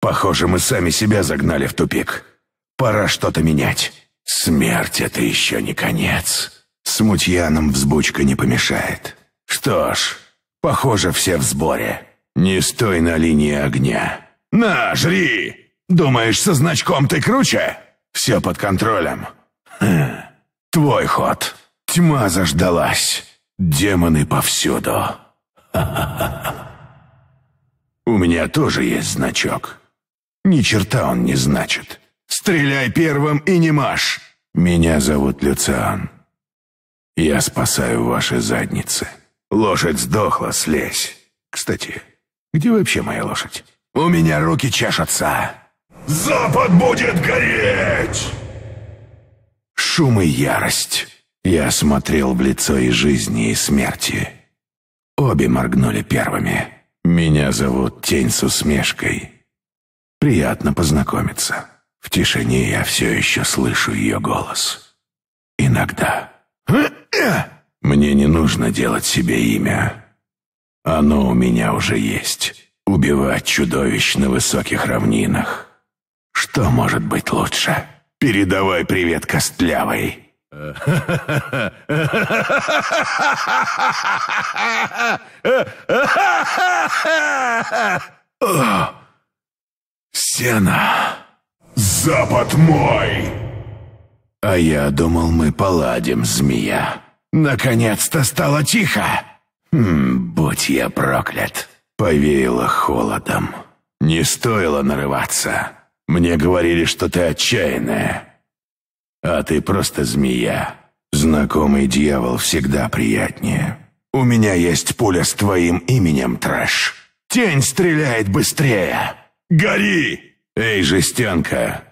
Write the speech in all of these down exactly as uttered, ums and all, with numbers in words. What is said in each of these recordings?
Похоже, мы сами себя загнали в тупик. Пора что-то менять. Смерть — это еще не конец. Смутьянам взбучка не помешает. Что ж, похоже, все в сборе. Не стой на линии огня. На, жри! Думаешь, со значком ты круче? Все под контролем. Хм. Твой ход. Тьма заждалась. Демоны повсюду. У меня тоже есть значок. Ни черта он не значит. Стреляй первым и не мажь. Меня зовут Люциан. Я спасаю ваши задницы. Лошадь сдохла, слезь. Кстати, где вообще моя лошадь? У меня руки чешутся. Запад будет гореть! Шум и ярость. Я смотрел в лицо и жизни, и смерти. Обе моргнули первыми. Меня зовут Тень с усмешкой. Приятно познакомиться. В тишине я все еще слышу ее голос. Иногда. Мне не нужно делать себе имя. Оно у меня уже есть. Убивать чудовищ на высоких равнинах. Что может быть лучше? Передавай привет Костлявой. Сена. Запад мой! А я думал, мы поладим, змея. Наконец-то стало тихо. Хм, будь я проклят. Повеяло холодом. Не стоило нарываться. Мне говорили, что ты отчаянная. А ты просто змея. Знакомый дьявол всегда приятнее. У меня есть пуля с твоим именем, Трэш. Тень стреляет быстрее. Гори! Эй, жестянка,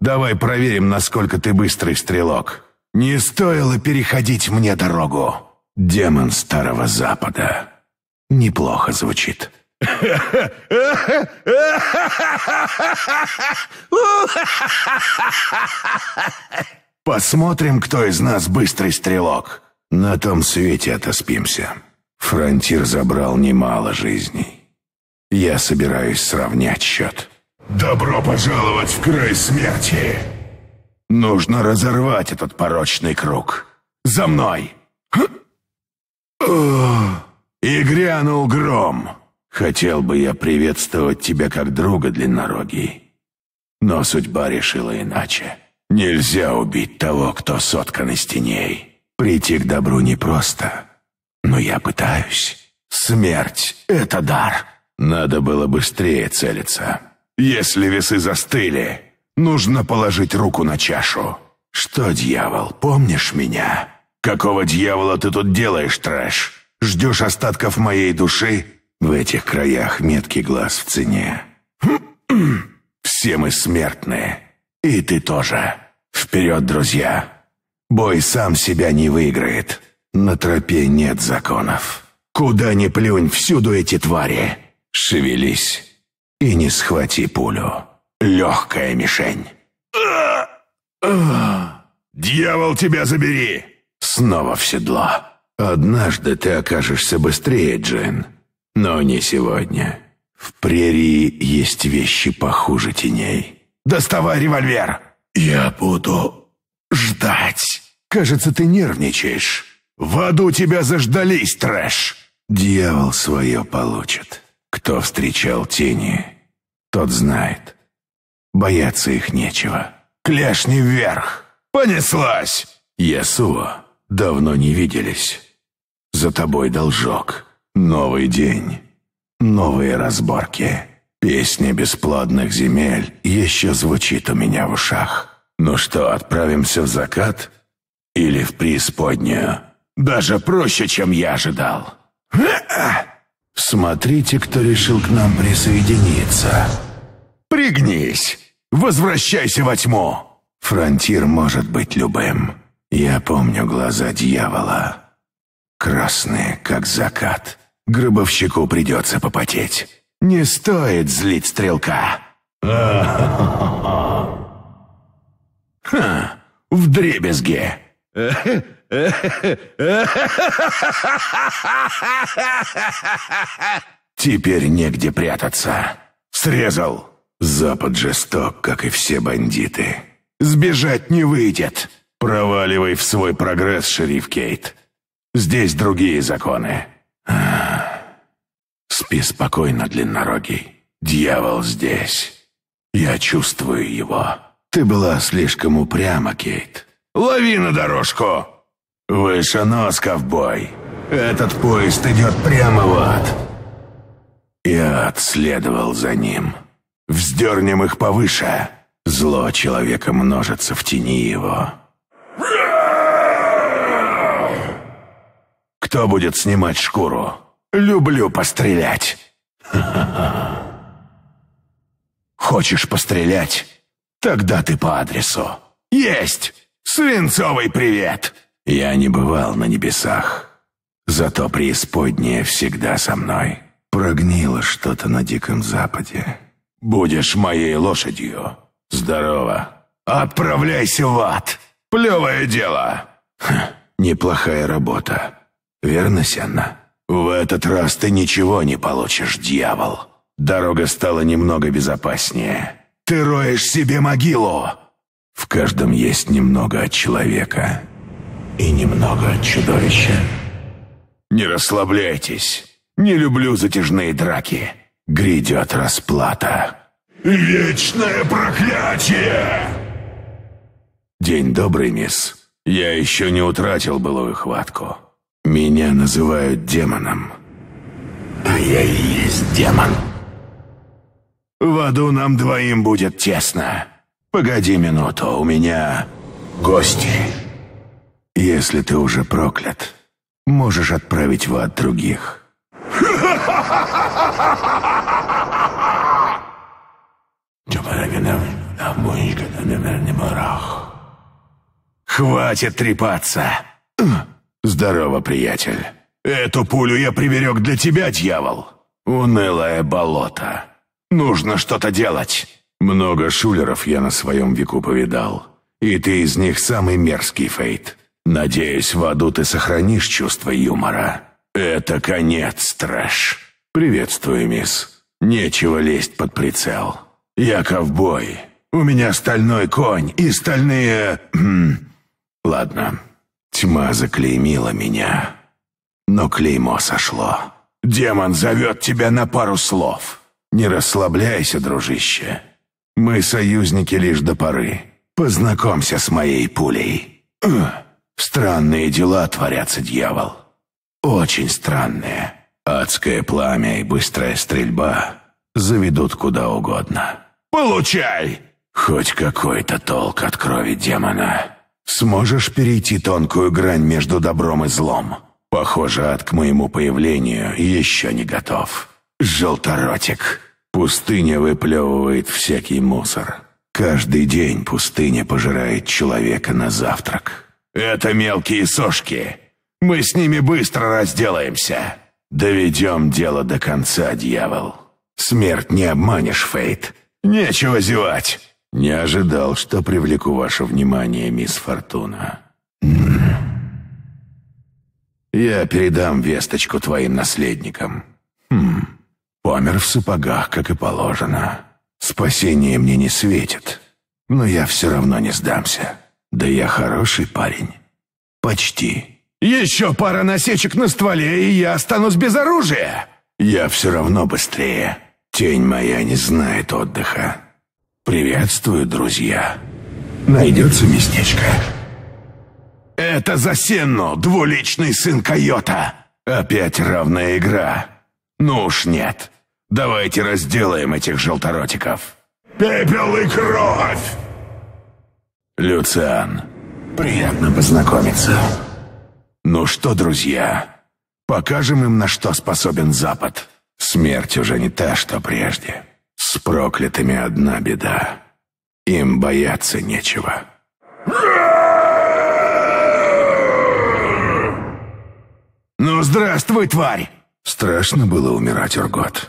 давай проверим, насколько ты быстрый стрелок. Не стоило переходить мне дорогу. Демон Старого Запада. Неплохо звучит. Посмотрим, кто из нас быстрый стрелок. На том свете отоспимся. Фронтир забрал немало жизней. Я собираюсь сравнять счет. Добро пожаловать в край смерти. Нужно разорвать этот порочный круг. За мной! И грянул гром. Хотел бы я приветствовать тебя как друга длиннорогий, но судьба решила иначе. Нельзя убить того, кто соткан из теней. Прийти к добру непросто, но я пытаюсь. Смерть — это дар. Надо было быстрее целиться. Если весы застыли, нужно положить руку на чашу. Что, дьявол, помнишь меня? Какого дьявола ты тут делаешь, Трэш? Ждешь остатков моей души? В этих краях меткий глаз в цене. Все мы смертные. И ты тоже. Вперед, друзья. Бой сам себя не выиграет. На тропе нет законов. Куда ни плюнь, всюду эти твари. Шевелись и не схвати пулю. Легкая мишень. Дьявол, тебя забери! Снова в седло. Однажды ты окажешься быстрее, Джин. Но не сегодня. В прерии есть вещи похуже теней. Доставай револьвер. Я буду ждать. Кажется, ты нервничаешь. В аду тебя заждались, Трэш. Дьявол свое получит. Кто встречал тени, тот знает. Бояться их нечего. Клешни вверх. Понеслась. Ясуо, давно не виделись. За тобой должок. Новый день, новые разборки. Песня бесплодных земель еще звучит у меня в ушах. Ну что, отправимся в закат или в преисподнюю? Даже проще, чем я ожидал. Смотрите, кто решил к нам присоединиться. Пригнись, возвращайся во тьму. Фронтир может быть любым. Я помню глаза дьявола. Красные, как закат. Гробовщику придется попотеть. Не стоит злить стрелка. Ха, вдребезги. Теперь негде прятаться. Срезал. Запад жесток, как и все бандиты. Сбежать не выйдет. Проваливай в свой прогресс, шериф Кейт. Здесь другие законы. Спи спокойно, длиннорогий. Дьявол здесь. Я чувствую его. Ты была слишком упряма, Кейт. Лови на дорожку. Выше нос, ковбой. Этот поезд идет прямо в ад. Я отследовал за ним. Вздернем их повыше. Зло человека множится в тени его. Кто будет снимать шкуру? Люблю пострелять. Хочешь пострелять? Тогда ты по адресу. Есть! Свинцовый привет! Я не бывал на небесах. Зато преисподняя всегда со мной. Прогнило что-то на Диком Западе. Будешь моей лошадью. Здорово. Отправляйся в ад. Плевое дело. Ха, неплохая работа. Верно, Сена? В этот раз ты ничего не получишь, дьявол. Дорога стала немного безопаснее. Ты роешь себе могилу. В каждом есть немного от человека и немного от чудовища. Не расслабляйтесь. Не люблю затяжные драки. Грядет расплата. Вечное проклятие! День добрый, мисс. Я еще не утратил былую хватку. Меня называют демоном. А я и есть демон. В аду нам двоим будет тесно. Погоди минуту, у меня гости. Если ты уже проклят, можешь отправить в ад других. Хватит трепаться. Здорово, приятель. Эту пулю я приберег для тебя, дьявол. Унылое болото. Нужно что-то делать. Много шулеров я на своем веку повидал. И ты из них самый мерзкий, Фейт. Надеюсь, в аду ты сохранишь чувство юмора. Это конец, Трэш. Приветствую, мисс. Нечего лезть под прицел. Я ковбой. У меня стальной конь и стальные... Ладно. Тьма заклеймила меня. Но клеймо сошло. Демон зовет тебя на пару слов. Не расслабляйся, дружище. Мы союзники лишь до поры. Познакомься с моей пулей. Странные дела творятся, дьявол. Очень странные. Адское пламя и быстрая стрельба заведут куда угодно. Получай! Хоть какой-то толк от крови демона. Сможешь перейти тонкую грань между добром и злом? Похоже, ад к моему появлению еще не готов. Желторотик. Пустыня выплевывает всякий мусор. Каждый день пустыня пожирает человека на завтрак. Это мелкие сошки. Мы с ними быстро разделаемся. Доведем дело до конца, дьявол. Смерть не обманешь, Фейт. Нечего зевать. Не ожидал, что привлеку ваше внимание, мисс Фортуна. Я передам весточку твоим наследникам. Хм. Помер в сапогах, как и положено. Спасение мне не светит. Но я все равно не сдамся. Да я хороший парень. Почти. Еще пара насечек на стволе, и я останусь без оружия. Я все равно быстрее. Тень моя не знает отдыха. Приветствую, друзья. Найдется местечко. Это за Сену, двуличный сын Койота. Опять равная игра. Ну уж нет. Давайте разделаем этих желторотиков. Пепел и кровь! Люциан. Приятно познакомиться. Ну что, друзья, покажем им, на что способен Запад. Смерть уже не та, что прежде. С проклятыми одна беда. Им бояться нечего. Ну, здравствуй, тварь! Страшно было умирать, Ургот.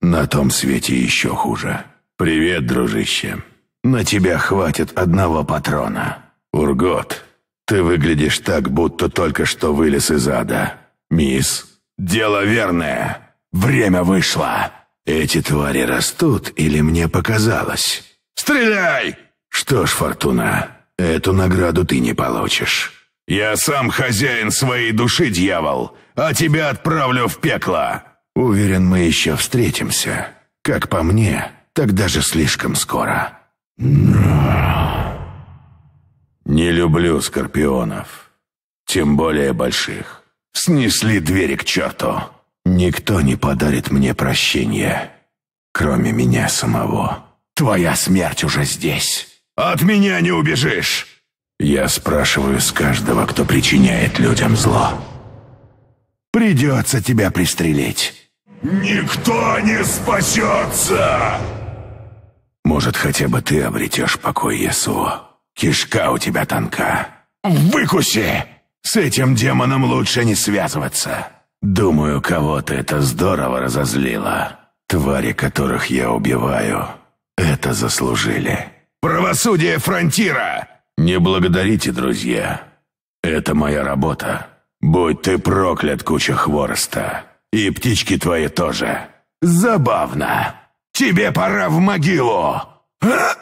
На том свете еще хуже. Привет, дружище. На тебя хватит одного патрона. Ургот. Ты выглядишь так, будто только что вылез из ада. Мисс, дело верное. Время вышло. Эти твари растут или мне показалось? Стреляй! Что ж, Фортуна, эту награду ты не получишь. Я сам хозяин своей души, дьявол, а тебя отправлю в пекло. Уверен, мы еще встретимся. Как по мне, так даже слишком скоро. Не люблю скорпионов, тем более больших. Снесли двери к черту. Никто не подарит мне прощения, кроме меня самого. Твоя смерть уже здесь. От меня не убежишь. Я спрашиваю с каждого, кто причиняет людям зло. Придется тебя пристрелить. Никто не спасется! Может, хотя бы ты обретешь покой, Ясуо. Кишка у тебя тонка. Выкуси! С этим демоном лучше не связываться. Думаю, кого-то это здорово разозлило. Твари, которых я убиваю, это заслужили. Правосудие фронтира! Не благодарите, друзья. Это моя работа. Будь ты проклят, куча хвороста. И птички твои тоже. Забавно. Тебе пора в могилу. А?